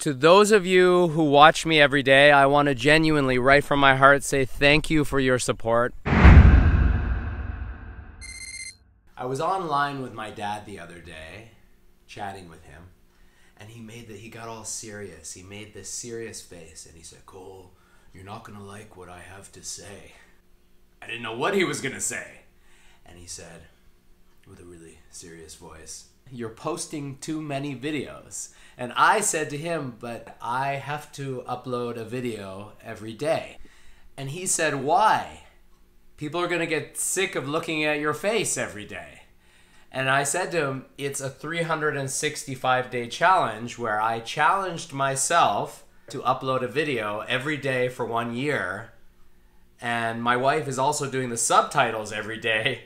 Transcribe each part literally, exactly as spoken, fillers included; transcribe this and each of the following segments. To those of you who watch me every day, I want to genuinely, right from my heart, say thank you for your support. I was online with my dad the other day, chatting with him, and he made the, he got all serious. He made this serious face, and he said, "Cole, you're not gonna like what I have to say." I didn't know what he was gonna say. And he said, with a really serious voice, "You're posting too many videos." And I said to him, "But I have to upload a video every day." And he said, "Why? People are gonna get sick of looking at your face every day." And I said to him, it's a three hundred sixty-five day challenge where I challenged myself to upload a video every day for one year. And my wife is also doing the subtitles every day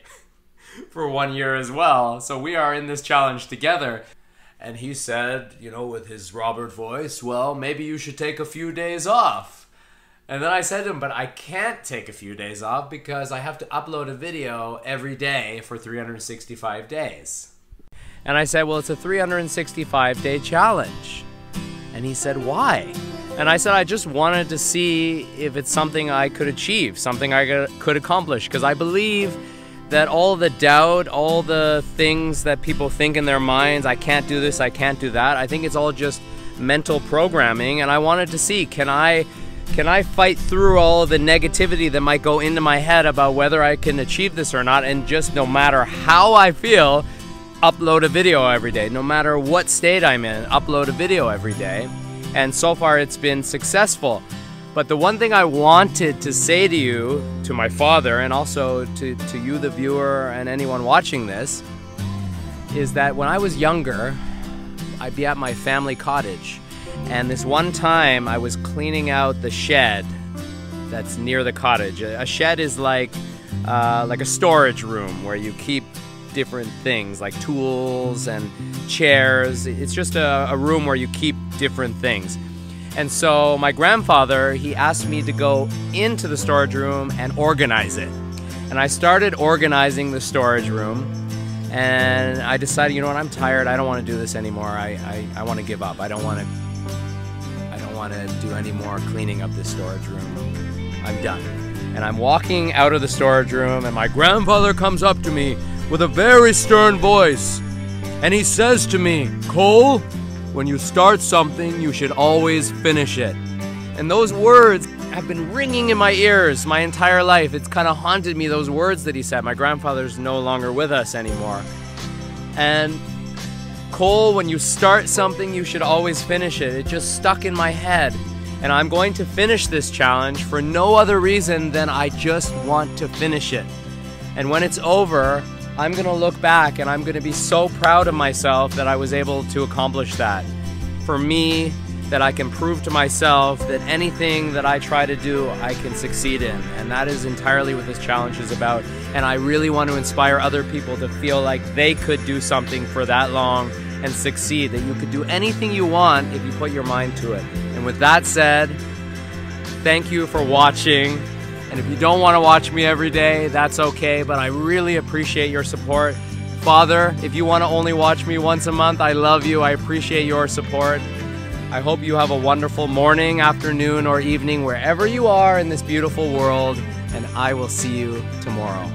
for one year as well. So we are in this challenge together. And he said, you know, with his Robert voice, "Well, maybe you should take a few days off." And then I said to him, "But I can't take a few days off because I have to upload a video every day for three hundred sixty-five days." And I said, "Well, it's a three hundred sixty-five day challenge." And he said, "Why?" And I said, "I just wanted to see if it's something I could achieve, something I could accomplish, because I believe that all the doubt, all the things that people think in their minds, I can't do this, I can't do that, I think it's all just mental programming. And I wanted to see, can I, can I fight through all the negativity that might go into my head about whether I can achieve this or not, and just no matter how I feel, upload a video every day. No matter what state I'm in, upload a video every day." And so far it's been successful. But the one thing I wanted to say to you, to my father, and also to, to you, the viewer, and anyone watching this, is that when I was younger, I'd be at my family cottage. And this one time I was cleaning out the shed that's near the cottage. A shed is like, uh, like a storage room where you keep different things, like tools and chairs. It's just a, a room where you keep different things. And so my grandfather, he asked me to go into the storage room and organize it. And I started organizing the storage room, and I decided, you know what, I'm tired, I don't want to do this anymore. I, I, I want to give up. I don't want to I don't want to do any more cleaning up this storage room. I'm done. And I'm walking out of the storage room, and my grandfather comes up to me with a very stern voice, and he says to me, "Cole, when you start something, you should always finish it." And those words have been ringing in my ears my entire life. It's kind of haunted me, those words that he said. My grandfather's no longer with us anymore. And "Cole, when you start something, you should always finish it." It just stuck in my head. And I'm going to finish this challenge for no other reason than I just want to finish it. And when it's over, I'm gonna look back and I'm gonna be so proud of myself that I was able to accomplish that. For me, that I can prove to myself that anything that I try to do, I can succeed in. And that is entirely what this challenge is about. And I really want to inspire other people to feel like they could do something for that long and succeed, that you could do anything you want if you put your mind to it. And with that said, thank you for watching. And if you don't want to watch me every day, that's okay, but I really appreciate your support. Father, if you want to only watch me once a month, I love you. I appreciate your support. I hope you have a wonderful morning, afternoon, or evening, wherever you are in this beautiful world, and I will see you tomorrow.